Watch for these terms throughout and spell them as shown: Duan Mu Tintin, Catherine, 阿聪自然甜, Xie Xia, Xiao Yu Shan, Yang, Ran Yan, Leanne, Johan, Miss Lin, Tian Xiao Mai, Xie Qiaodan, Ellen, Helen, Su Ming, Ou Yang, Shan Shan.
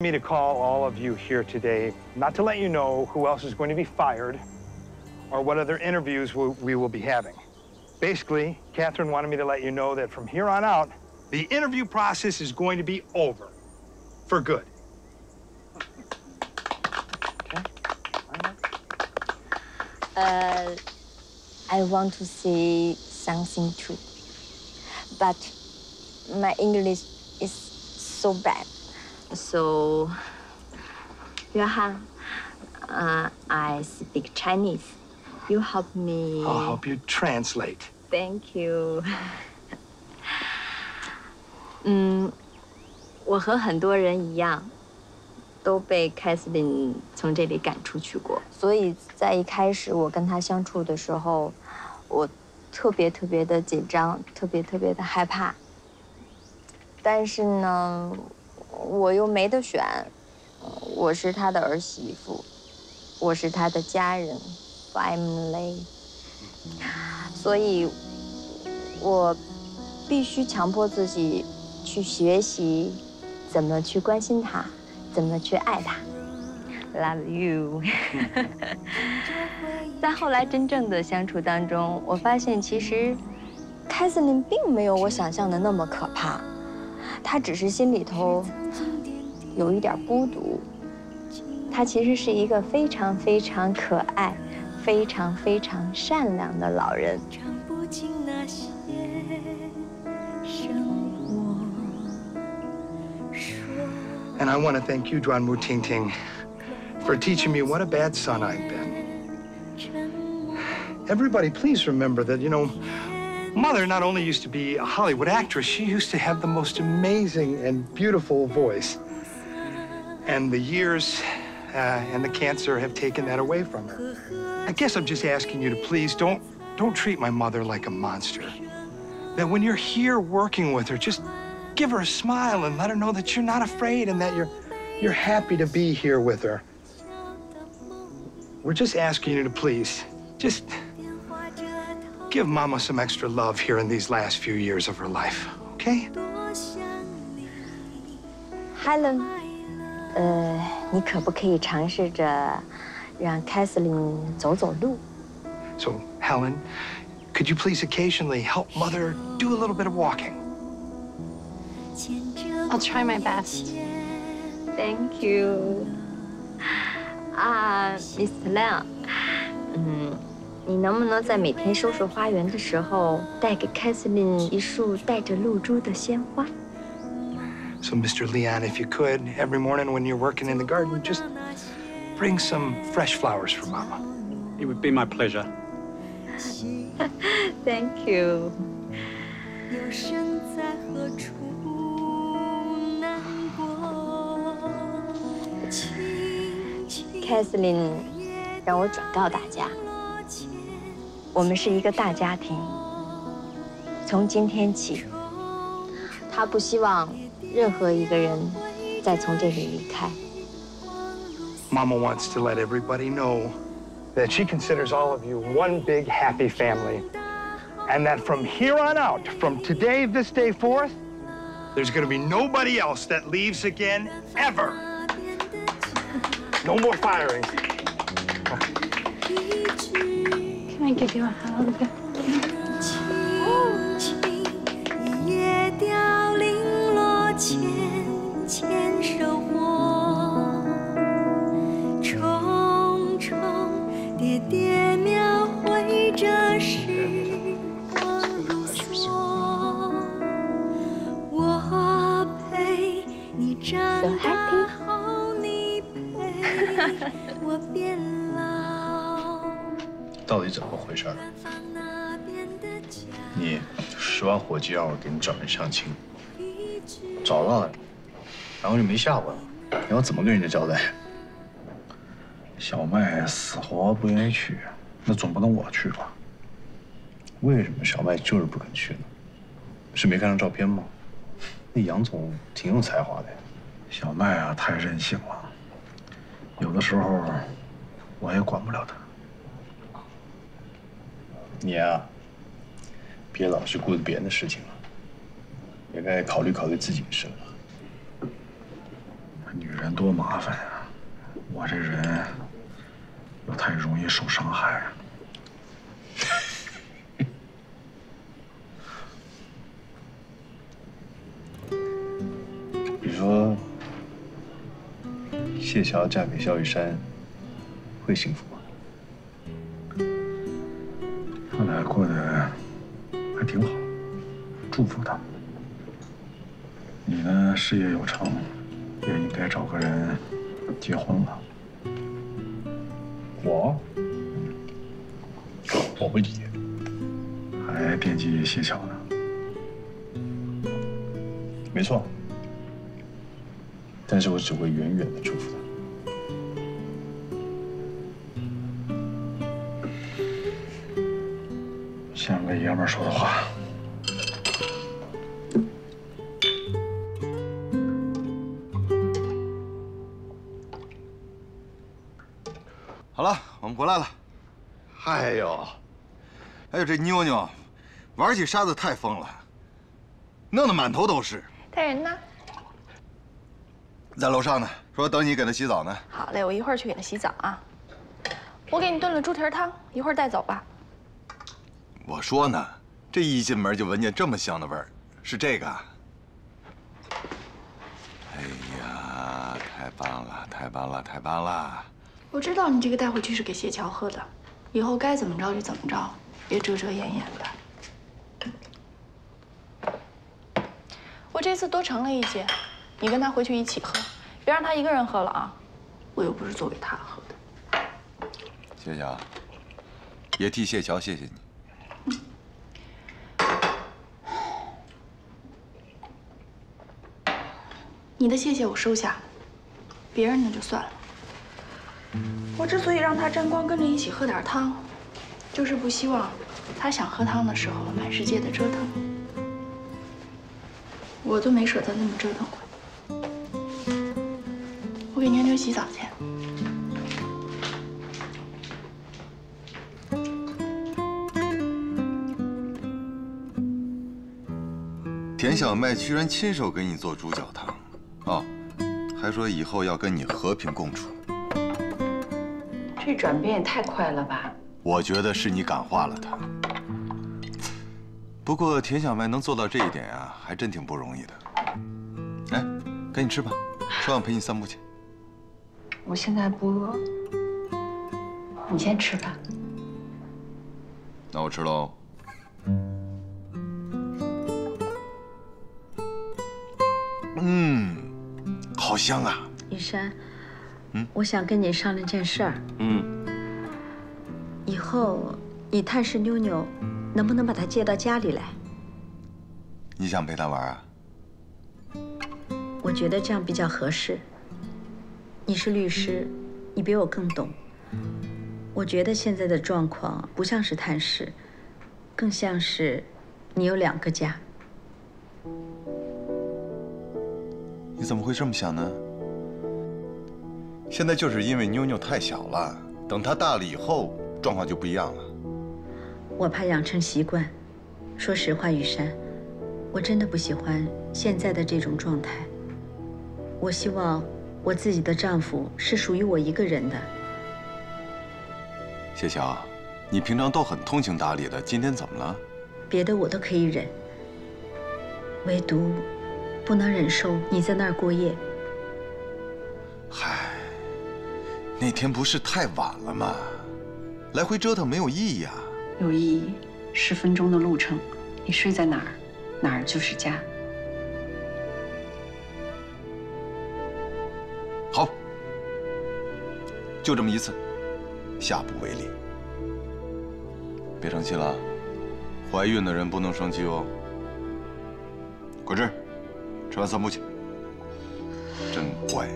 Me to call all of you here today, not to let you know who else is going to be fired or what other interviews we will be having. Basically, Catherine wanted me to let you know that from here on out, the interview process is going to be over for good. Okay. I want to say something too, but my English is so bad. So, Johan, I speak Chinese. You help me. I'll help you translate. Thank you. 我和很多人一样，都被 Catherine 从这里赶出去过。所以在一开始我跟她相处的时候，我特别的紧张，特别的害怕。但是呢。 我又没得选，我是他的儿媳妇，我是他的家人 ，family， 所以，我必须强迫自己去学习，怎么去关心他，怎么去爱他 ，love you 在后来真正的相处当中，我发现其实，凯瑟琳并没有我想象的那么可怕。 他只是心里头有一点孤独，他其实是一个非常可爱、非常善良的老人。And I want to thank you, Duan Mu Tintin, for teaching me what a bad son I've been. Everybody, please remember that, you know. Mother not only used to be a Hollywood actress, she used to have the most amazing and beautiful voice. And the years and the cancer have taken that away from her. I guess I'm just asking you to please don't treat my mother like a monster. That when you're here working with her, just give her a smile and let her know that you're not afraid and that you're happy to be here with her. We're just asking you to please, just give Mama some extra love here in these last few years of her life, okay? Helen, 你可不可以尝试着让 Catherine 走走路？ So, Helen, could you please occasionally help Mother do a little bit of walking? I'll try my best. Thank you. Miss Lin. 你能不能在每天收拾花园的时候，带给 Catherine 一束带着露珠的鲜花 ？So, Mr. Leanne, if you could, every morning when you're working in the garden, just bring some fresh flowers for Mama. It would be my pleasure. Thank you. 有生在何处难过。Catherine 让我转告大家。 我们是一个大家庭。从今天起，他不希望任何一个人再从这里离开。Mama wants to let everybody know that she considers all of you one big happy family, and that from here on out, from today, this day forth, there's going to be nobody else that leaves again ever. No more firing. Can I give you a hug? So happy. 到底怎么回事？你10万火急让我给你找人相亲，找了，然后就没下文，你要怎么跟人家交代？小麦死活不愿意去，那总不能我去吧？为什么小麦就是不肯去呢？是没看上照片吗？那杨总挺有才华的呀。小麦啊，太任性了，有的时候我也管不了他。 你啊，别老是顾着别人的事情了，也该考虑考虑自己的事了。女人多麻烦呀！我这人又太容易受伤害。你说，谢桥嫁给萧雨山，会幸福吗？他俩过得还挺好，祝福他。你呢，事业有成。 也应该找个人结婚了。我不理解，还惦记谢桥呢。没错，但是我只会远远的祝福他。像个爷们说的话。 好了，我们回来了。哎呦，哎呦，这妞妞玩起沙子太疯了，弄得满头都是。他人呢？在楼上呢，说等你给他洗澡呢。好嘞，我一会儿去给他洗澡啊。我给你炖了猪蹄儿汤，一会儿带走吧。我说呢，这一进门就闻见这么香的味儿，是这个？哎呀，太棒了，太棒了，太棒了！ 我知道你这个带回去是给谢桥喝的，以后该怎么着就怎么着，别遮遮掩掩的。我这次多盛了一些，你跟他回去一起喝，别让他一个人喝了啊！我又不是做给他喝的。谢谢啊，也替谢桥谢谢你。你的谢谢我收下，别人的就算了。 我之所以让他沾光跟着一起喝点汤，就是不希望他想喝汤的时候满世界的折腾。我都没舍得那么折腾过。我给妞妞洗澡去。田小麦居然亲手给你做猪脚汤，哦，还说以后要跟你和平共处。 这转变也太快了吧！我觉得是你感化了他。不过田小麦能做到这一点啊，还真挺不容易的。哎，赶紧吃吧，说想陪你散步去。我现在不饿，你先吃吧。那我吃喽。嗯，好香啊！雨山。 我想跟你商量件事儿。以后你探视妞妞，能不能把她接到家里来？你想陪她玩啊？我觉得这样比较合适。你是律师，你比我更懂。我觉得现在的状况不像是探视，更像是你有两个家。你怎么会这么想呢？ 现在就是因为妞妞太小了，等她大了以后，状况就不一样了。我怕养成习惯。说实话，雨山，我真的不喜欢现在的这种状态。我希望我自己的丈夫是属于我一个人的。谢晓，你平常都很通情达理的，今天怎么了？别的我都可以忍，唯独不能忍受你在那儿过夜。嗨。 那天不是太晚了吗？来回折腾没有意义啊！有意义，10分钟的路程，你睡在哪儿，哪儿就是家。好，就这么一次，下不为例。别生气了，怀孕的人不能生气哦。果汁，吃完散步去。真乖。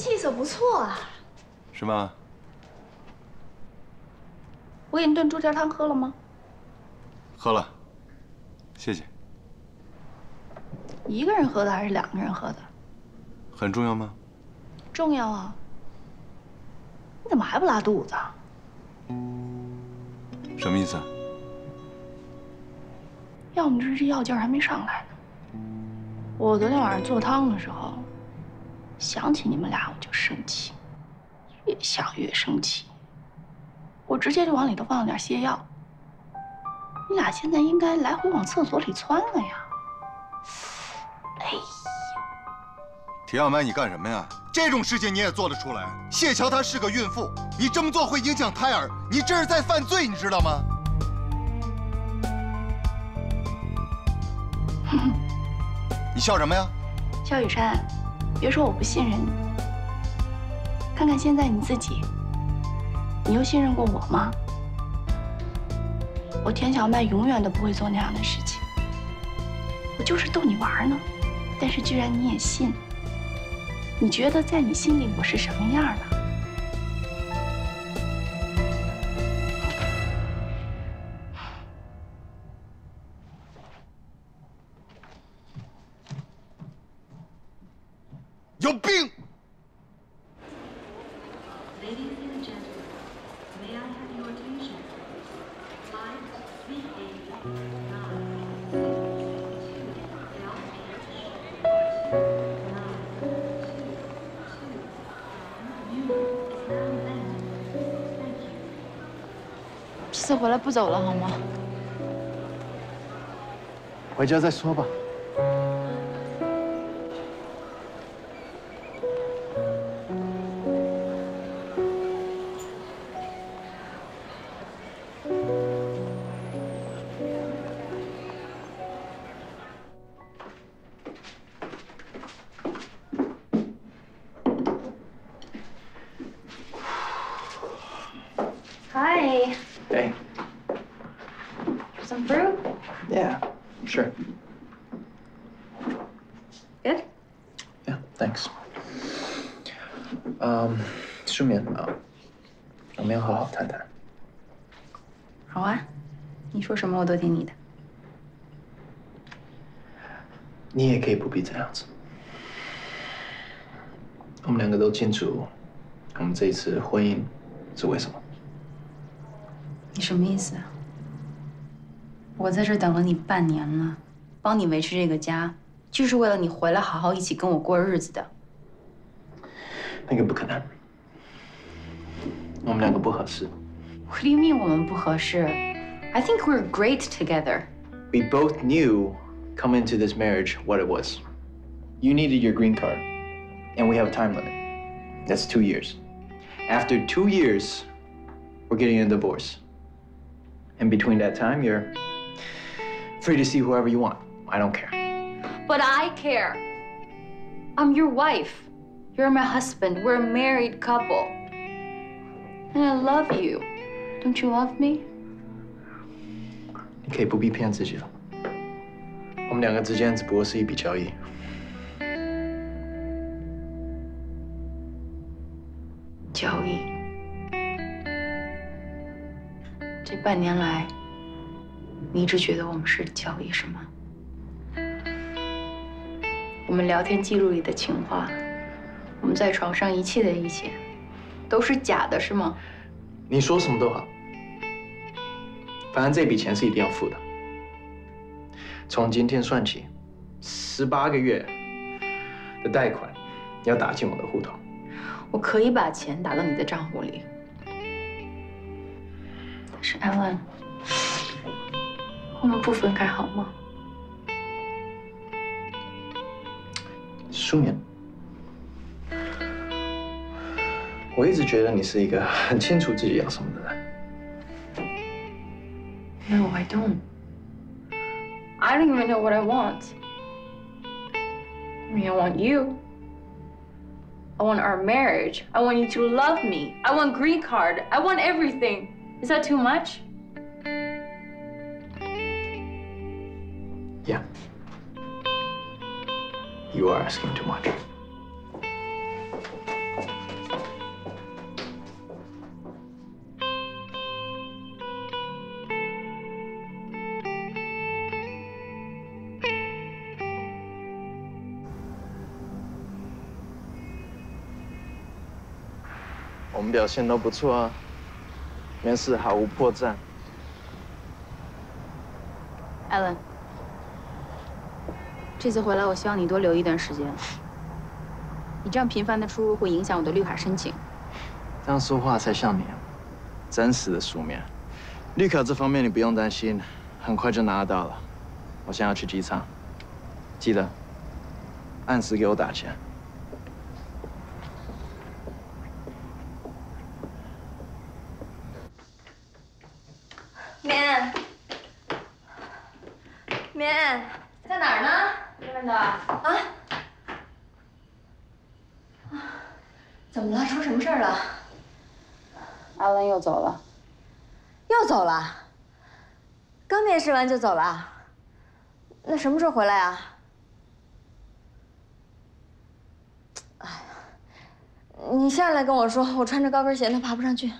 气色不错啊，是吗？我给你炖猪蹄汤喝了吗？喝了，谢谢。一个人喝的还是两个人喝的？很重要吗？重要啊！你怎么还不拉肚子？什么意思？要么就是这药劲儿还没上来呢。我昨天晚上做汤的时候，想起你们俩我就生气，越想越生气，我直接就往里头放了点泻药。你俩现在应该来回往厕所里窜了呀。哎呀，铁小曼，你干什么呀？ 这种事情你也做得出来？谢桥她是个孕妇，你这么做会影响胎儿，你这是在犯罪，你知道吗？你笑什么呀？肖雨山，别说我不信任你，看看现在你自己，你又信任过我吗？我田小曼永远都不会做那样的事情，我就是逗你玩呢，但是居然你也信。 你觉得在你心里我是什么样的？有病！这次回来不走了好吗？回家再说吧。Hi. Hey. Some fruit? Yeah, sure. Good? Yeah, thanks. 失眠啊，我们要好好谈谈。好啊，你说什么我都听你的。你也可以不必这样子。我们两个都清楚，我们这一次婚姻是为什么。 你什么意思啊？我在这等了你半年了，帮你维持这个家，就是为了你回来好好一起跟我过日子的。那个不可能，我们两个不合适。What do you mean 我们不合适 ？I think we're great together. We both knew coming into this marriage what it was. You needed your green card, and we have a time limit. That's 2 years. After 2 years, we're getting a divorce. And between that time, you're free to see whoever you want. I don't care. But I care. I'm your wife. You're my husband. We're a married couple. And I love you. Don't you love me? 你可以不必骗自己了。我们两个之间只不过是一笔交易。交易。 这半年来，你一直觉得我们是交易是吗？我们聊天记录里的情话，我们在床上一切的意见，都是假的是吗？你说什么都好，反正这笔钱是一定要付的。从今天算起，18个月的贷款要打进我的户头。我可以把钱打到你的账户里。 是艾伦，我们不分开好吗？舒眠，我一直觉得你是一个很清楚自己要什么的人。No, I don't. I don't even know what I want. I mean, I want you. I want our marriage. I want you to love me. I want green card. I want everything. Is that too much? Yeah. You are asking too much. 我们表现都不错啊。 面试毫无破绽。Ellen，这次回来，我希望你多留一段时间。你这样频繁的出入会影响我的绿卡申请。这样说话才像你，真实的书面。绿卡这方面你不用担心，很快就拿得到了。我现在要去机场，记得按时给我打钱。 Leanne， 在哪儿呢？这边的啊？怎么了？出什么事儿了？阿文又走了，又走了。刚面试完就走了，那什么时候回来啊？哎呀，你下来跟我说，我穿着高跟鞋，他爬不上去。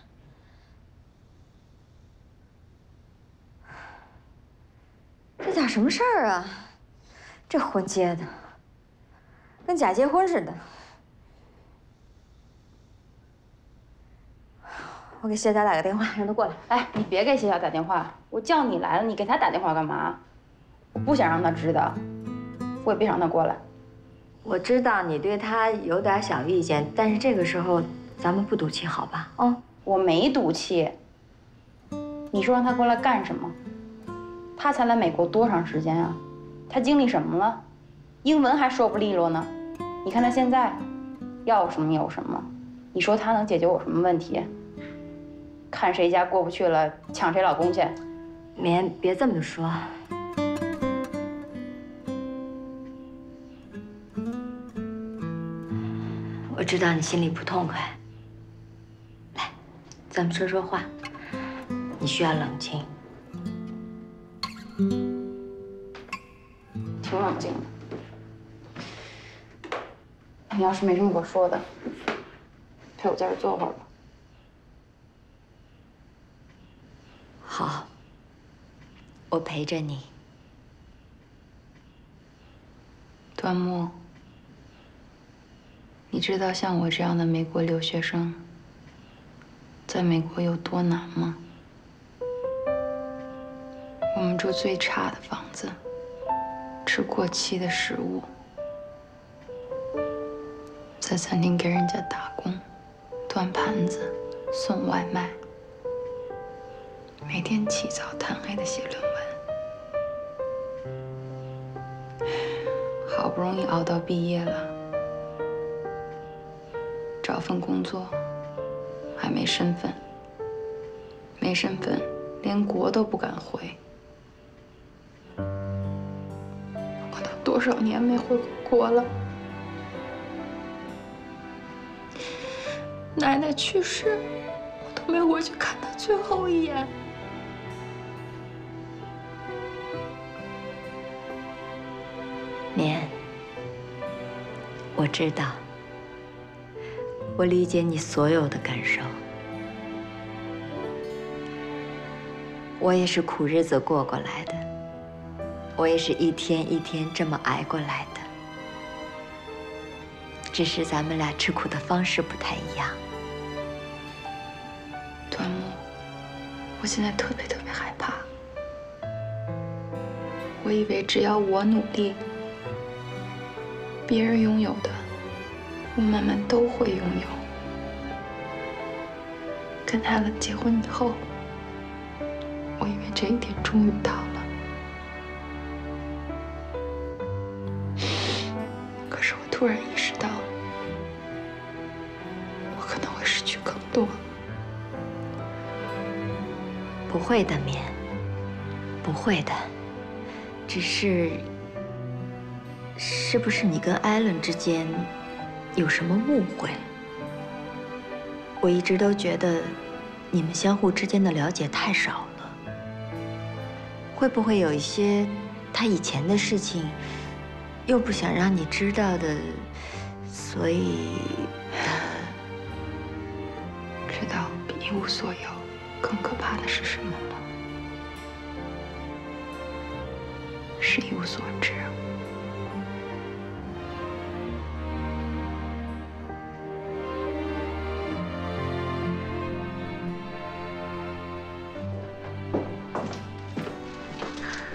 这咋什么事儿啊？这婚结的，跟假结婚似的。我给谢霞打个电话，让她过来。哎，你别给谢霞打电话，我叫你来了，你给她打电话干嘛？我不想让她知道，我也别让她过来。我知道你对她有点小意见，但是这个时候咱们不赌气，好吧？嗯，我没赌气。你说让她过来干什么？ 他才来美国多长时间啊？他经历什么了？英文还说不利落呢。你看他现在，要有什么有什么。你说他能解决我什么问题？看谁家过不去了，抢谁老公去。Leanne，别这么说。我知道你心里不痛快。来，咱们说说话。你需要冷静。 挺冷静的。你要是没什么可说的，陪我在这坐会儿吧。好，我陪着你。端木，你知道像我这样的美国留学生，在美国有多难吗？ 我们住最差的房子，吃过期的食物，在餐厅给人家打工，端盘子、送外卖，每天起早贪黑的写论文，好不容易熬到毕业了，找份工作，还没身份，没身份连国都不敢回。 多少年没回国了？奶奶去世，我都没回去看她最后一眼。Leanne，我知道，我理解你所有的感受，我也是苦日子过过来的。 我也是一天一天这么挨过来的，只是咱们俩吃苦的方式不太一样。端木，我现在特别害怕。我以为只要我努力，别人拥有的，我慢慢都会拥有。跟Helen结婚以后，我以为这一天终于到了。 突然意识到，我可能会失去更多。不会的，Leanne，不会的。只是，是不是你跟艾伦之间有什么误会？我一直都觉得你们相互之间的了解太少了。会不会有一些他以前的事情？ 又不想让你知道的，所以知道比一无所有更可怕的是什么吗？是一无所知。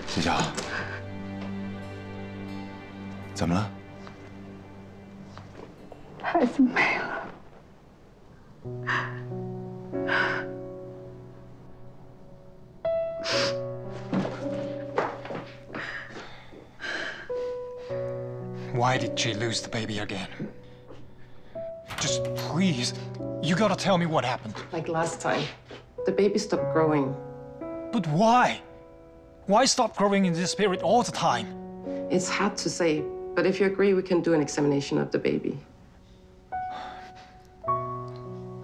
谢谢啊。怎么了？孩子没了。 Why did she lose the baby again? Just please, you gotta tell me what happened. Like last time, the baby stopped growing. But why? Why stop growing in this spirit all the time? It's hard to say, but if you agree, we can do an examination of the baby.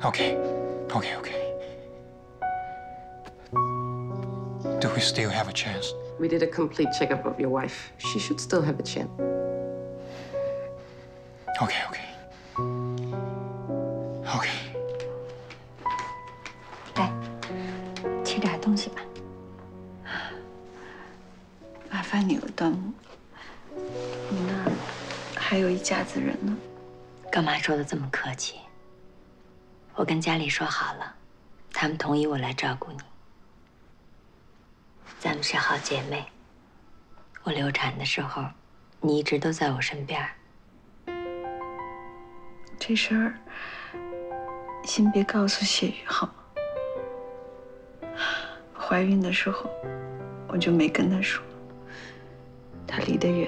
Okay. Do we still have a chance? We did a complete checkup of your wife. She should still have a chance. Okay. 来，吃点东西吧。麻烦你了，段木。你那儿还有一家子人呢。干嘛说的这么客气？我跟家里说好了，他们同意我来照顾你。咱们是好姐妹。我流产的时候，你一直都在我身边。 这事儿先别告诉谢宇好吗？怀孕的时候我就没跟他说，他离得远，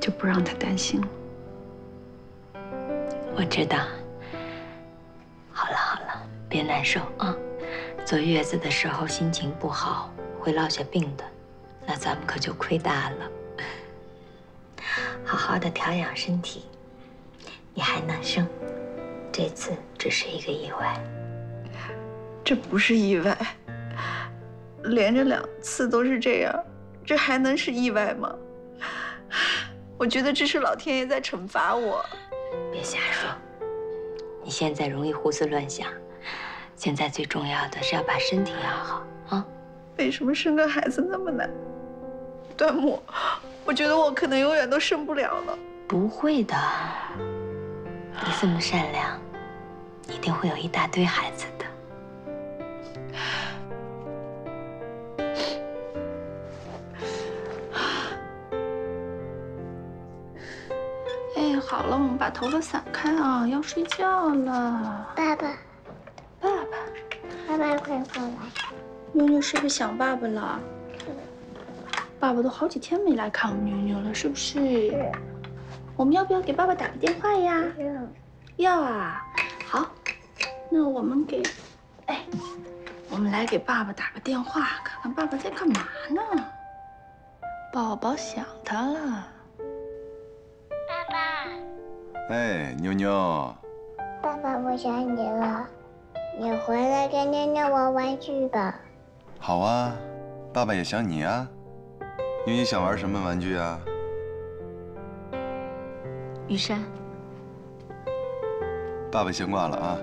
就不让他担心了。我知道。好了，别难受啊！坐月子的时候心情不好会落下病的，那咱们可就亏大了。好好的调养身体。 你还能生，这次只是一个意外。这不是意外，连着2次都是这样，这还能是意外吗？我觉得这是老天爷在惩罚我。别瞎说，你现在容易胡思乱想，现在最重要的是要把身体养好啊。为什么生个孩子那么难？段木，我觉得我可能永远都生不了了。不会的。 你这么善良，一定会有一大堆孩子的。哎，好了，我们把头发散开啊，要睡觉了。爸爸，快过来！妞妞是不是想爸爸了？爸爸都好几天没来看我们妞妞了，是不是？ 我们要不要给爸爸打个电话呀？要啊，好，那我们给，哎，我们来给爸爸打个电话，看看爸爸在干嘛呢？宝宝想他了。爸爸。哎，妞妞。爸爸，我想你了，你回来跟妞妞玩玩具吧。好啊，爸爸也想你啊。妞妞想玩什么玩具啊？ 雨山，爸爸先挂了啊。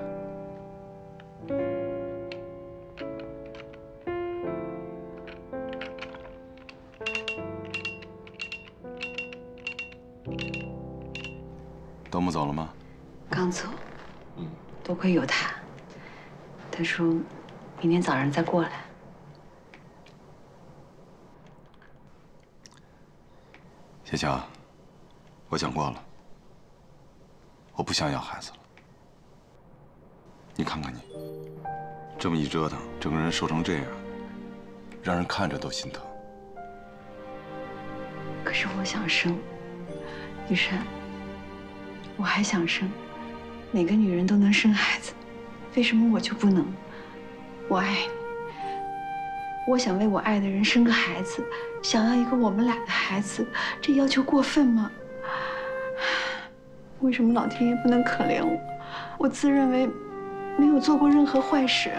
端木走了吗？刚走。多亏有他。他说，明天早上再过来。小乔，我想过了。 我不想要孩子了。你看看你，这么一折腾，整个人瘦成这样，让人看着都心疼。可是我想生，雨山，我还想生。哪个女人都能生孩子，为什么我就不能？我爱你，我想为我爱的人生个孩子，想要一个我们俩的孩子，这要求过分吗？ 为什么老天爷不能可怜我？我自认为没有做过任何坏事。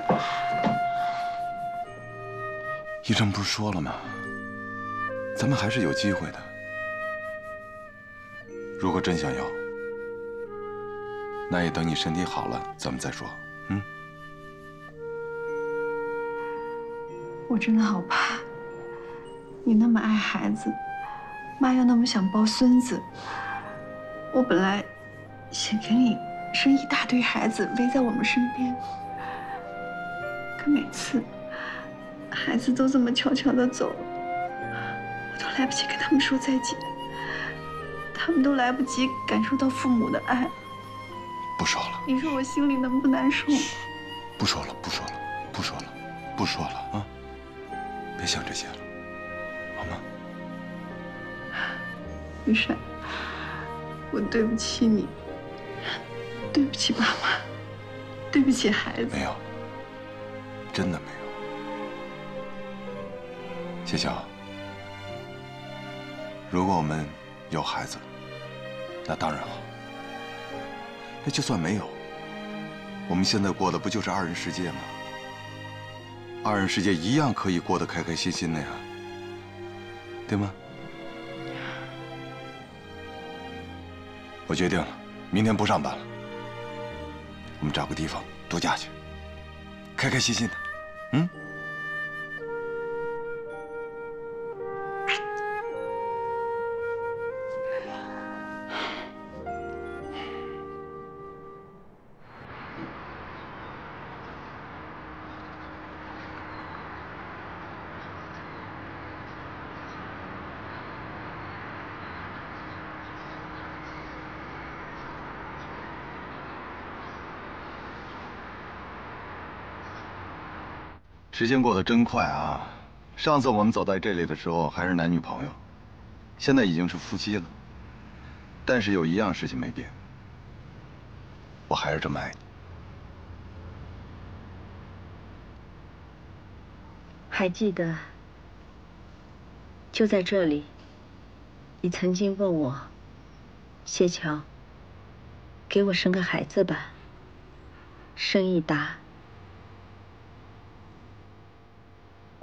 医生不是说了吗？咱们还是有机会的。如果真想要，那也等你身体好了，咱们再说。嗯。我真的好怕，你那么爱孩子，妈又那么想抱孙子。 我本来想给你生一大堆孩子围在我们身边，可每次孩子都这么悄悄地走，我都来不及跟他们说再见。他们都来不及感受到父母的爱。不说了。你说我心里能不难受吗？不说了，不说了，不说了，不说了啊！别想这些了，好吗？雨山，我对不起你，对不起爸妈，对不起孩子。没有，真的没有。谢谢啊。如果我们有孩子，那当然好。那就算没有，我们现在过的不就是二人世界吗？二人世界一样可以过得开开心心的呀，对吗？我决定了，明天不上班了，我们找个地方度假去，开开心心的，嗯。 时间过得真快啊！上次我们走在这里的时候还是男女朋友，现在已经是夫妻了。但是有一样事情没变，我还是这么爱你。还记得，就在这里，你曾经问我，谢桥，给我生个孩子吧。生一达。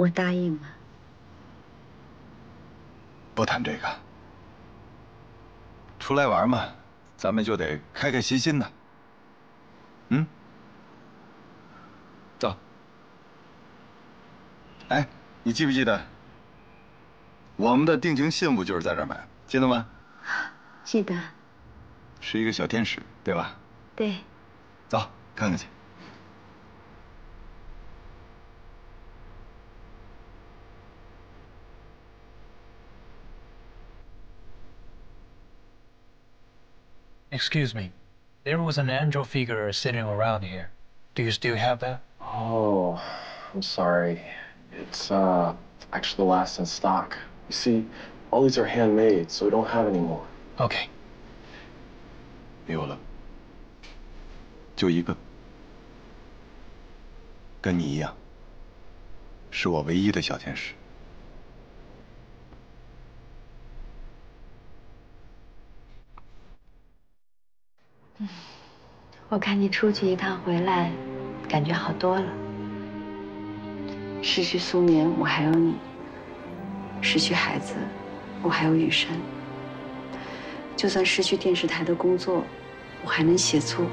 我答应了。不谈这个，出来玩嘛，咱们就得开开心心的。嗯，走。哎，你记不记得我们的定情信物就是在这儿买，记得吗？记得。是一个小天使，对吧？对。走，看看去。 Excuse me, there was an angel figure sitting around here. Do you still have that? Oh, I'm sorry. It's actually the last in stock. You see, all these are handmade, so we don't have any more. Okay. 没有了，就一个，跟你一样，是我唯一的小天使。 我看你出去一趟回来，感觉好多了。失去苏明，我还有你；失去孩子，我还有雨山。就算失去电视台的工作，我还能写作。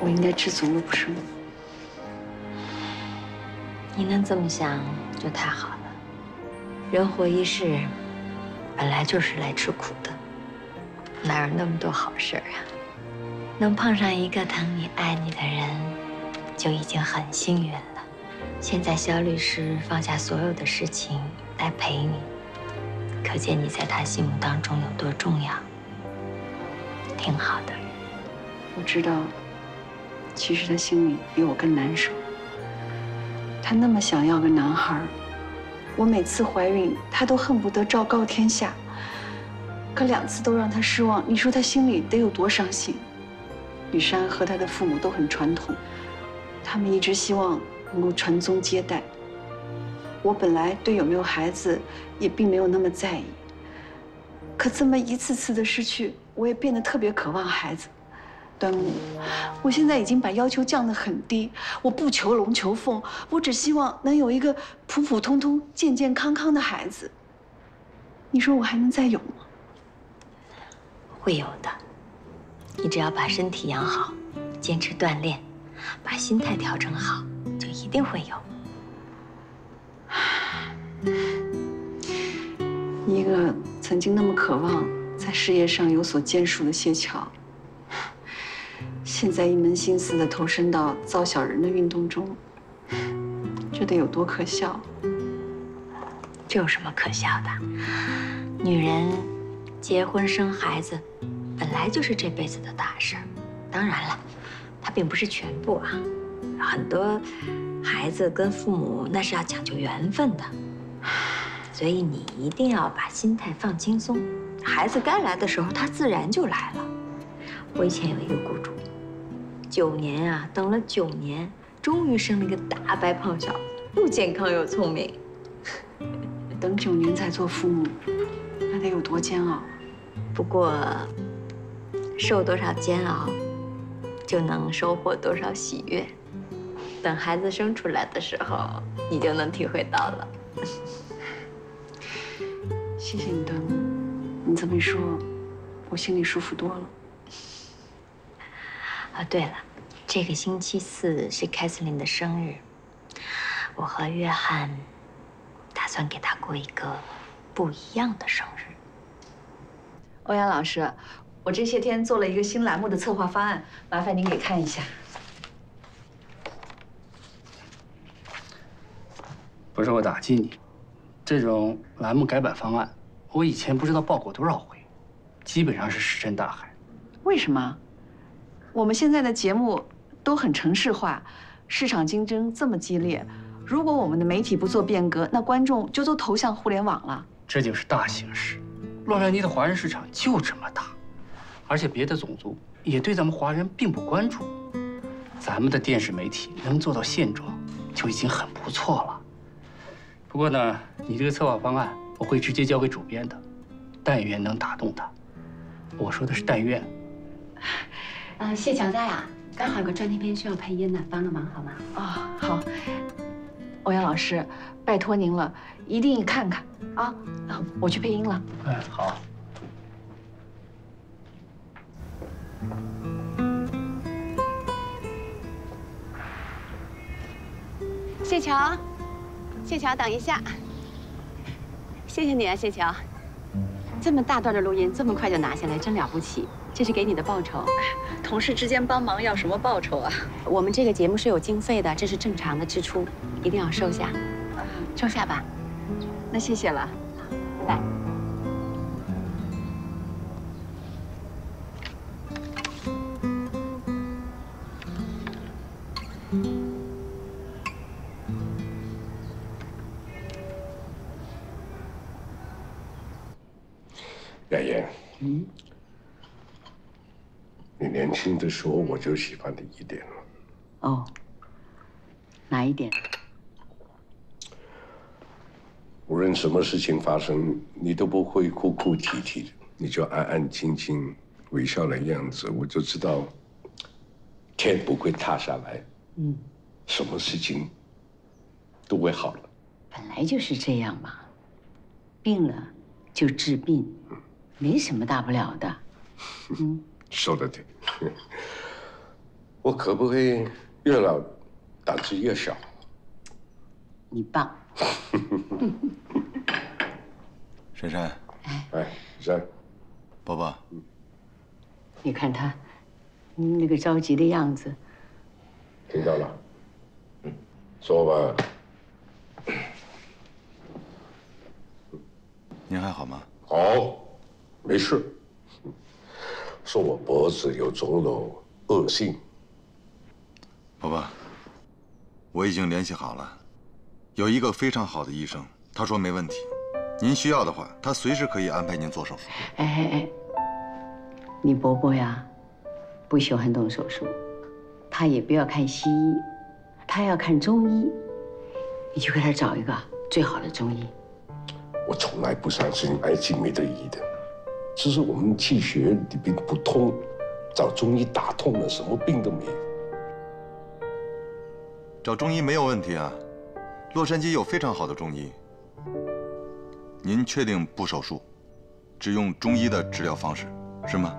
我应该知足了，不是吗？你能这么想就太好了。人活一世，本来就是来吃苦的。 哪有那么多好事啊！能碰上一个疼你、爱你的人，就已经很幸运了。现在肖律师放下所有的事情来陪你，可见你在他心目当中有多重要。挺好的。我知道，其实他心里比我更难受。他那么想要个男孩，我每次怀孕，他都恨不得昭告天下。 可2次都让他失望，你说他心里得有多伤心？雨山和他的父母都很传统，他们一直希望能够传宗接代。我本来对有没有孩子也并没有那么在意，可这么一次次的失去，我也变得特别渴望孩子。端木，我现在已经把要求降得很低，我不求龙求凤，我只希望能有一个普普通通、健健康康的孩子。你说我还能再有吗？ 会有的，你只要把身体养好，坚持锻炼，把心态调整好，就一定会有。一个曾经那么渴望在事业上有所建树的谢桥，现在一门心思的投身到造小人的运动中，这得有多可笑？这有什么可笑的？女人。结婚生孩子，本来就是这辈子的大事儿。当然了，它并不是全部啊，很多孩子跟父母那是要讲究缘分的，所以你一定要把心态放轻松。孩子该来的时候，他自然就来了。我以前有一个雇主，9年啊，等了9年，终于生了一个大白胖小子，又健康又聪明。等9年才做父母，那得有多煎熬？不过，受多少煎熬，就能收获多少喜悦。等孩子生出来的时候，你就能体会到了。谢谢你，端木。你这么一说，我心里舒服多了。啊，对了，这个星期4是Catherine的生日，我和约翰。 打算给他过一个不一样的生日。欧阳老师，我这些天做了一个新栏目的策划方案，麻烦您给看一下。不是我打击你，这种栏目改版方案，我以前不知道报过多少回，基本上是石沉大海。为什么？我们现在的节目都很城市化，市场竞争这么激烈。 如果我们的媒体不做变革，那观众就都投向互联网了。这就是大形势。洛杉矶的华人市场就这么大，而且别的种族也对咱们华人并不关注。咱们的电视媒体能做到现状，就已经很不错了。不过呢，你这个策划方案我会直接交给主编的，但愿能打动他。我说的是但愿。谢乔丹啊，刚好有个专题片需要配音呢，帮个忙好吗？哦，好。 欧阳老师，拜托您了，一定看看啊！我去配音了。哎，好。谢桥，谢桥，等一下，谢谢你啊，谢桥。这么大段的录音，这么快就拿下来，真了不起！这是给你的报酬。同事之间帮忙要什么报酬啊？我们这个节目是有经费的，这是正常的支出。 一定要收下，收下吧。那谢谢了，拜拜。冉嫣，你年轻的时候我就喜欢你一点了。哦，哪一点？ 无论什么事情发生，你都不会哭哭啼啼的，你就安安静静、微笑的样子，我就知道天不会塌下来。嗯，什么事情都会好了。本来就是这样嘛，病了就治病，没什么大不了的。嗯，说得对。我可不可以越老胆子越小？你棒。 珊珊，哎，珊，宝宝，你看他那个着急的样子，听到了，说吧，您还好吗？好，没事。说我脖子有肿瘤，恶性。宝宝，我已经联系好了。 有一个非常好的医生，他说没问题。您需要的话，他随时可以安排您做手术。哎，你伯伯呀，不喜欢动手术，他也不要看西医，他要看中医。你去给他找一个最好的中医。我从来不相信爱情没得医的，只是我们气血里边不通，找中医打通了，什么病都没有。找中医没有问题啊。 洛杉矶有非常好的中医，您确定不手术，只用中医的治疗方式，是吗？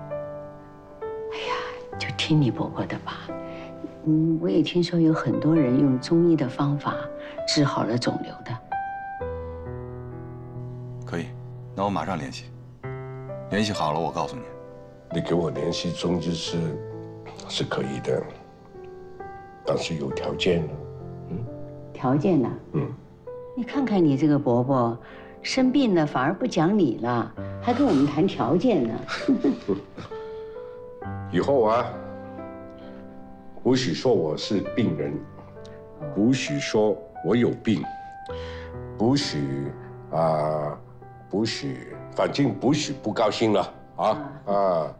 哎呀，就听你伯伯的吧。我也听说有很多人用中医的方法治好了肿瘤的。可以，那我马上联系。联系好了，我告诉你。你给我联系中医是可以的，但是有条件的。 条件呢？你看看你这个伯伯，生病了反而不讲理了，还跟我们谈条件呢。以后啊，不许说我是病人，不许说我有病，不许不许，反正不许不高兴了啊啊！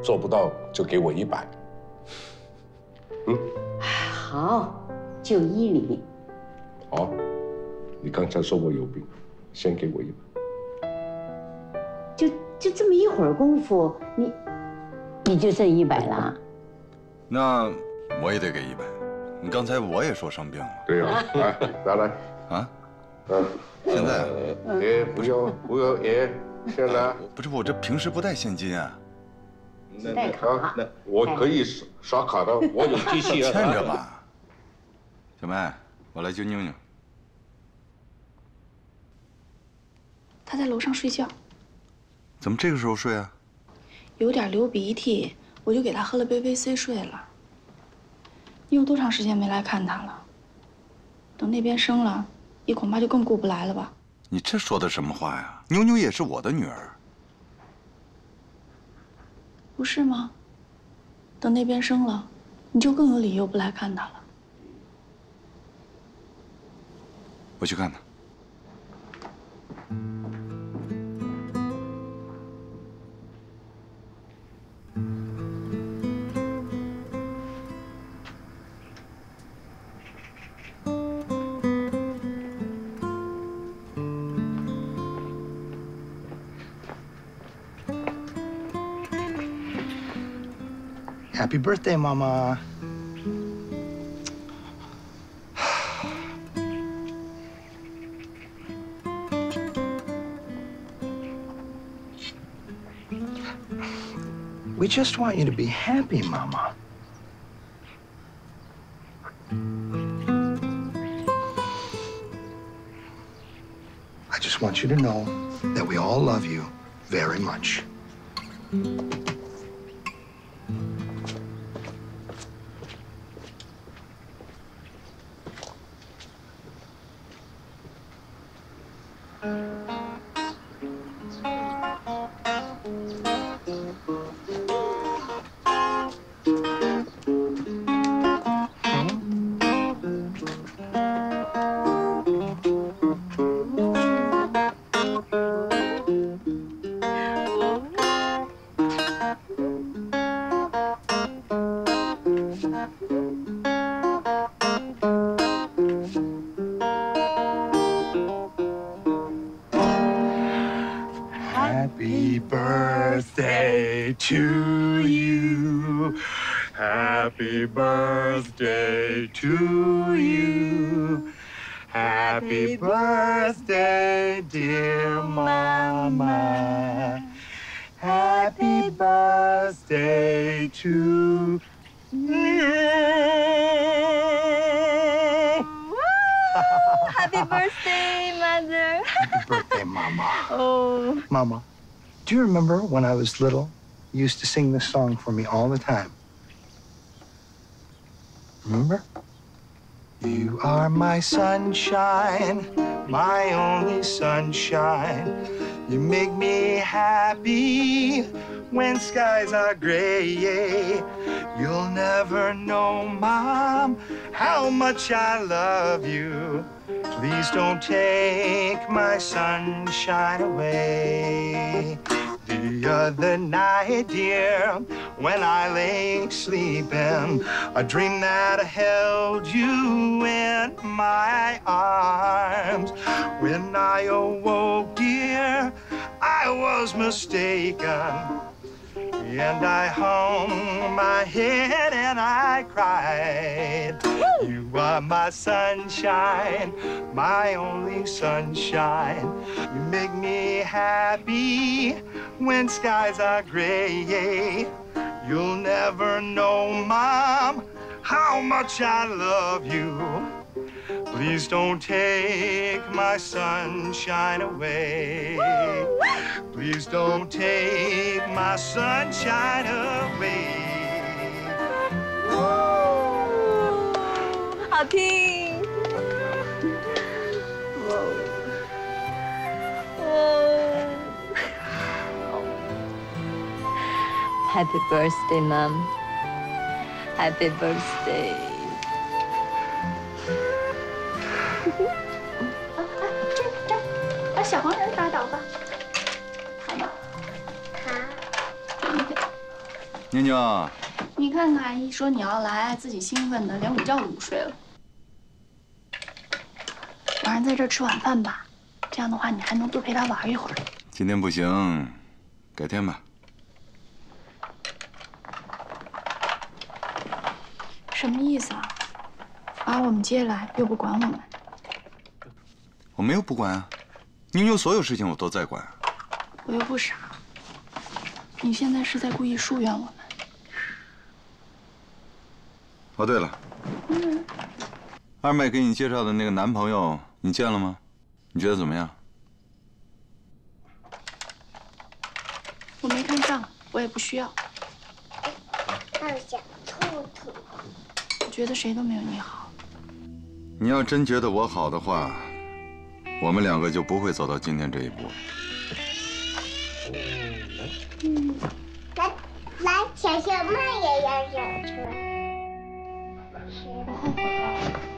做不到就给我100。嗯，好，就依你。好，你刚才说我有病，先给我100。就这么一会儿功夫，你就剩100了。那我也得给100。你刚才我也说生病了。对呀，来拿来啊。 嗯，现在也不用也先拿。不是我这平时不带现金啊，带卡。那我可以刷卡的，我有机器啊。欠着吧，小妹，我来救妞妞。她在楼上睡觉。怎么这个时候睡啊？有点流鼻涕，我就给她喝了杯 VC 睡了。你有多长时间没来看她了？等那边生了。 你恐怕就更顾不来了吧？你这说的什么话呀？妞妞也是我的女儿，不是吗？等那边生了，你就更有理由不来看她了。我去看她。Happy birthday, Mama. We just want you to be happy, Mama. I just want you to know that we all love you very much. When I was little, you used to sing this song for me all the time. Remember? You are my sunshine, my only sunshine. You make me happy when skies are gray. You'll never know, Mom, how much I love you. Please don't take my sunshine away. The other night, dear, when I lay sleeping, I dreamed that I held you in my arms. When I awoke, dear, I was mistaken. And I hung my head and I cried. Woo! You are my sunshine, my only sunshine. You make me happy when skies are gray. You'll never know, Mom, how much I love you. Please don't take my sunshine away. Please don't take my sunshine away. 好听。Happy birthday, Mom. Happy birthday.这，把小黄人打倒吧。好吗？好。妞妞，你看看，一说你要来，自己兴奋的连午觉都不睡了。晚上在这儿吃晚饭吧，这样的话你还能多陪他玩一会儿。今天不行，改天吧。 什么意思啊？把我们接来又不管我们。我没有不管啊，妞妞所有事情我都在管。我又不傻。你现在是在故意疏远我们。哦，对了，二妹给你介绍的那个男朋友，你见了吗？你觉得怎么样？我没看上，我也不需要。二姐，兔兔。 觉得谁都没有你好。你要真觉得我好的话，我们两个就不会走到今天这一步。来，小熊猫也要上车。我后悔了。